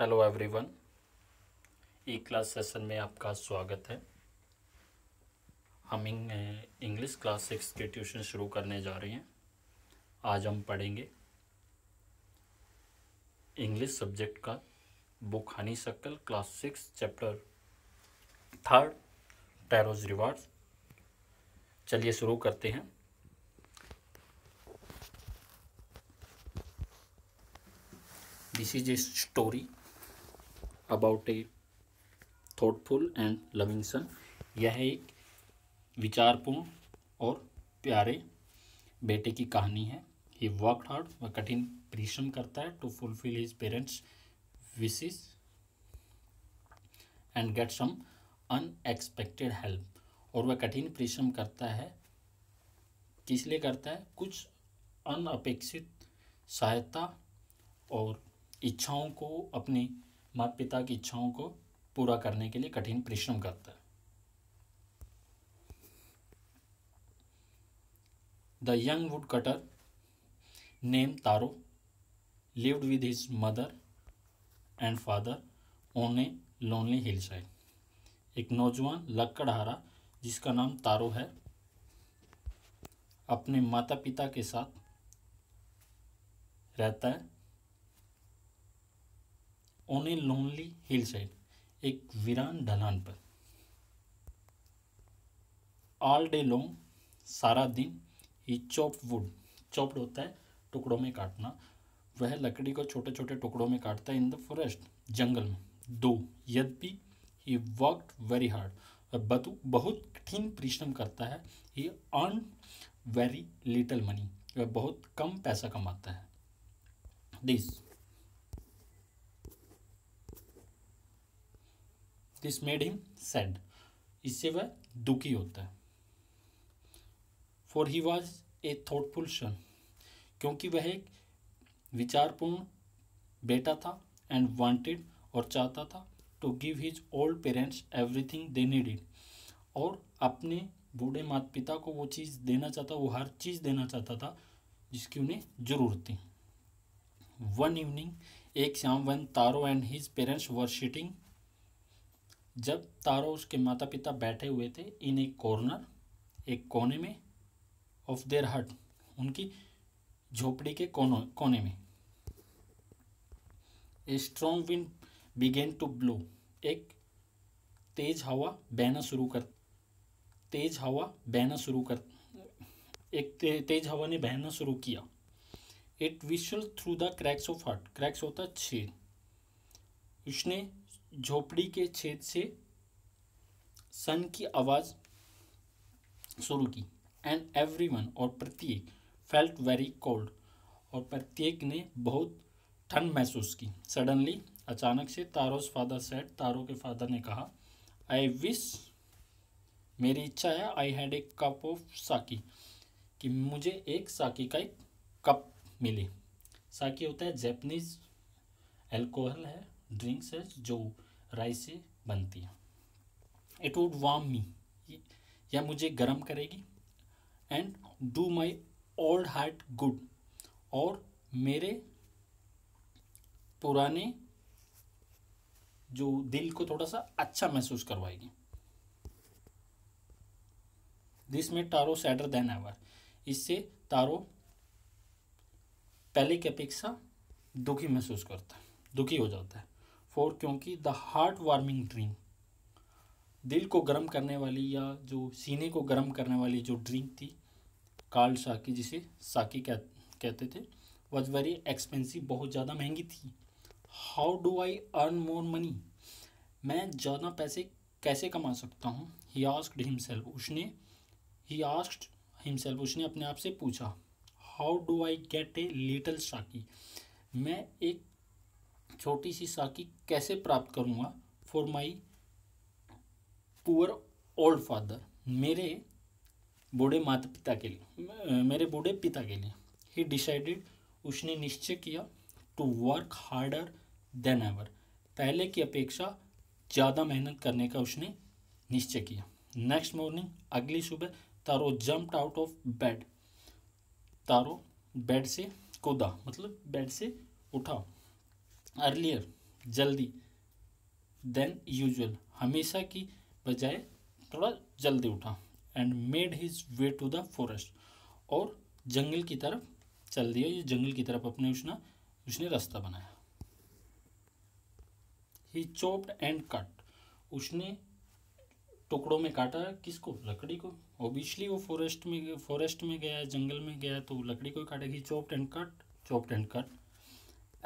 Hello everyone, e class session में आपका स्वागत है। हम इंग्लिश क्लास 6 के ट्यूशन शुरू करने जा रहे हैं। आज हम पढ़ेंगे इंग्लिश सब्जेक्ट का book honeysuckle, class 6 chapter 3 Taro's rewards. चलिए शुरू करते हैं। This is a story about a thoughtful and loving son. यह एक विचारपूर्ण और प्यारे बेटे की कहानी है। ही वर्क हार्ड, वह कठिन परिश्रम करता है, to fulfil his parents wishes and get some unexpected help. और वह कठिन परिश्रम करता है, किस लिए करता है? कुछ अनअपेक्षित सहायता और इच्छाओं को, अपने माता पिता की इच्छाओं को पूरा करने के लिए कठिन परिश्रम करता है। The young would cutter name Taro lived with his mother and father on a lonely hill side. एक नौजवान लकड़हारा जिसका नाम तारो है, अपने माता पिता के साथ रहता है on a lonely hill side, एक वीरान ढलान पर। ऑल डे लॉन्ग, सारा दिन, ही चॉप्ड वुड, चॉप्ड होता है टुकड़ों में काटना, वह लकड़ी को छोटे छोटे टुकड़ों में काटता है इन द फॉरेस्ट, जंगल में। दो यद्यपि ही वर्कड वेरी हार्ड, बहुत कठिन परिश्रम करता है। He earn very little money, वह बहुत कम पैसा कमाता है। This made him sad, इससे वह दुखी होता है। For he was a thoughtful son, क्योंकि वह एक विचारपूर्ण बेटा था। And wanted, और चाहता था, to give his old parents everything they needed, और अपने बूढ़े माता पिता को वो चीज़ देना चाहता, वो हर चीज़ देना चाहता था जिसकी उन्हें ज़रूरत थी। One evening, एक शाम, when Taro and his parents were sitting, जब तारो उसके माता पिता बैठे हुए थे, इन एक कॉर्नर, एक कोने में, ऑफ देयर हट, उनकी झोपड़ी के कोने में। A strong wind began to blow, एक तेज हवा ने बहना शुरू किया। It whistle through the cracks of hut, cracks होता है छेद, उसने झोपड़ी के छेद से सन की आवाज़ शुरू की। एंड एवरीवन, और प्रत्येक, फेल्ट वेरी कोल्ड, और प्रत्येक ने बहुत ठंड महसूस की। सडनली, अचानक से, तारोस फादर सेड, तारो के फादर ने कहा, आई विश, मेरी इच्छा है, I had a cup of sake, कि मुझे एक साकी का एक कप मिले। साकी होता है जैपनीज एल्कोहल है, ड्रिंक्स है जो राई से बनती है। इट वुड वार्म मी, या मुझे गर्म करेगी। And do my old heart good, और मेरे पुराने जो दिल को थोड़ा सा अच्छा महसूस करवाएगी। दिस में तारो सैडर देन एवर, इससे तारो पहले की अपेक्षा दुखी महसूस करता है, दुखी हो जाता है। फोर, क्योंकि द हार्ट वार्मिंग ड्रिंक, दिल को गर्म करने वाली या जो सीने को गर्म करने वाली जो ड्रिंक थी, काल्ड साकी, जिसे साकी कहते थे, वॉज वेरी एक्सपेंसिव, बहुत ज़्यादा महंगी थी। How do I earn more money, मैं ज़्यादा पैसे कैसे कमा सकता हूँ? ही आस्क्ड हिमसेल्फ, उसने अपने आप से पूछा। How do I get a little sake, मैं एक छोटी सी साकी कैसे प्राप्त करूँगा? For my poor old father, मेरे बूढ़े माता पिता के लिए, मेरे बूढ़े पिता के लिए। ही डिसाइडेड, उसने निश्चय किया, to work harder than ever, पहले की अपेक्षा ज़्यादा मेहनत करने का उसने निश्चय किया। नेक्स्ट मॉर्निंग, अगली सुबह, Taro jumped out of bed, Taro bed से कूदा, मतलब बेड से उठा। अर्लियर, जल्दी देन यूजुअल, हमेशा की बजाय थोड़ा जल्दी उठा। And made his way to the forest, और जंगल की तरफ चल दिया, ये जंगल की तरफ अपने उसने रास्ता बनाया। ही चॉप्ड एंड कट, उसने टुकड़ों में काटा, किसको? लकड़ी को। ऑब्वियसली वो फॉरेस्ट में गया, जंगल में गया तो लकड़ी को ही काटेगा। He chopped and cut, chopped and cut.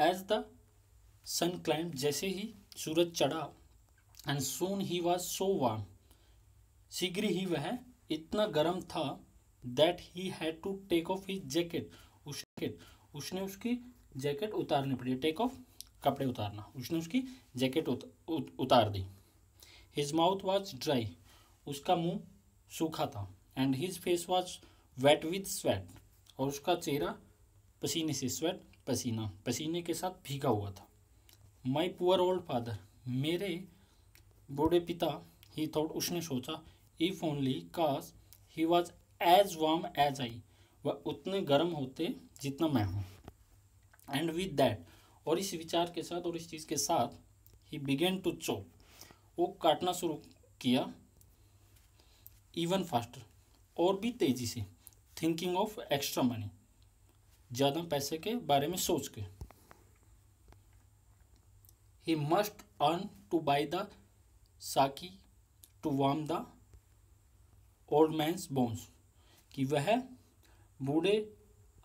As the sun climb, जैसे ही सूरज चढ़ा। And soon he was so warm, शीघ्र ही वह इतना गर्म था। That he had to take off his jacket, उसने उसकी जैकेट उतारनी पड़ी। टेक ऑफ कपड़े उतारना, उसने उसकी जैकेट उतार दी। हिज माउथ वाज ड्राई, उसका मुंह सूखा था। And his face was wet with sweat, और उसका चेहरा पसीने से, स्वेट पसीने के साथ भीगा हुआ था। माई पुअर ओल्ड फादर, मेरे बूढ़े पिता। ही थॉट, उसने सोचा। इफ ओनली, काश। He was as warm as I, वह उतने गर्म होते जितना मैं हूँ। एंड विद दैट, और इस विचार के साथ और इस चीज़ के साथ, ही बिगेन टू चॉप, वो काटना शुरू किया। इवन फास्टर, और भी तेज़ी से। थिंकिंग ऑफ एक्स्ट्रा मनी, ज़्यादा पैसे के बारे में सोच के। He must earn to buy the sake to warm the old man's bones, कि वह बूढ़े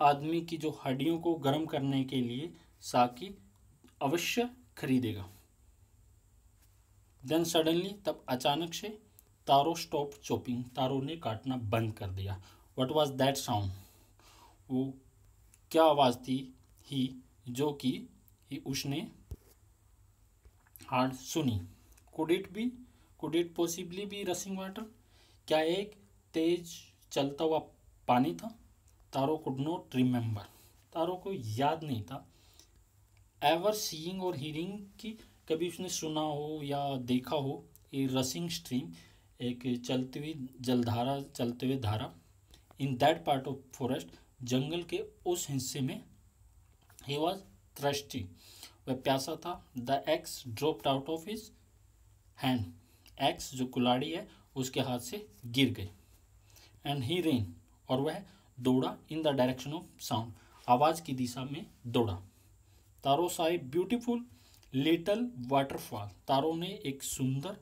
आदमी की जो हड्डियों को गर्म करने के लिए साकी अवश्य खरीदेगा। देन सडनली, तब अचानक से। तारो स्टॉप चॉपिंग, तारो ने काटना बंद कर दिया। व्हाट वाज दैट साउंड, वो क्या आवाज़ थी? ही, जो कि उसने हार्ड सुनी। Could it possibly be rushing water, क्या एक तेज चलता हुआ पानी था? Taro could not remember, Taro को याद नहीं था। एवर सीइंग और हीरिंग, की कभी उसने सुना हो या देखा हो। ए रशिंग स्ट्रीम, एक चलती हुई जलधारा, चलते हुए धारा। In that part of forest, जंगल के उस हिस्से में। ही वॉज थ्रस्टी, वह प्यासा था। The axe dropped out of his hand, axe जो कुल्हाड़ी है उसके हाथ से गिर गई। एंड ही रेन, और वह दौड़ा। In the direction of sound, आवाज़ की दिशा में दौड़ा। Taro saw beautiful little waterfall, Taro ने एक सुंदर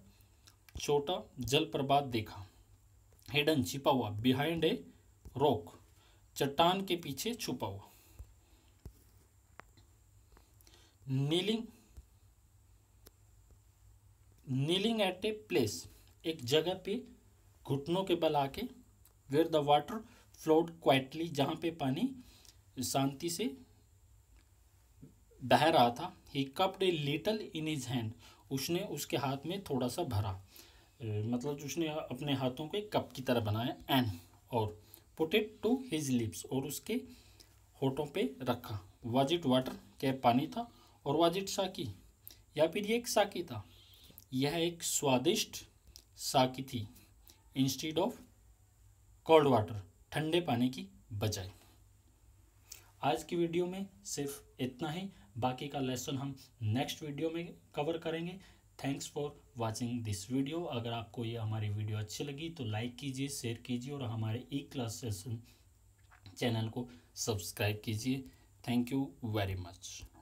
छोटा जलप्रपात देखा। हिडन, छिपा हुआ। बिहाइंड ए रॉक, चट्टान के पीछे छुपा हुआ। नीलिंग एट ए प्लेस, एक जगह पे घुटनों के बल आके। Where the water flowed quietly, जहाँ पे पानी शांति से बह रहा था। He cupped a little in his hand, उसने उसके हाथ में थोड़ा सा भरा, मतलब उसने अपने हाथों को एक कप की तरह बनाया। एंड, और put it to his lips, और उसके होठों पे रखा। वाज इट वाटर, क्या पानी था? और वाज इट साकी, या फिर ये एक साकी था, यह एक स्वादिष्ट साकी थी। इंस्टेड ऑफ कोल्ड वाटर, ठंडे पानी की बजाय। आज की वीडियो में सिर्फ इतना ही, बाकी का लेसन हम नेक्स्ट वीडियो में कवर करेंगे। Thanks for watching this video. अगर आपको ये हमारी वीडियो अच्छी लगी तो लाइक कीजिए, शेयर कीजिए, और हमारे ई क्लास सेशन चैनल को सब्सक्राइब कीजिए। Thank you very much.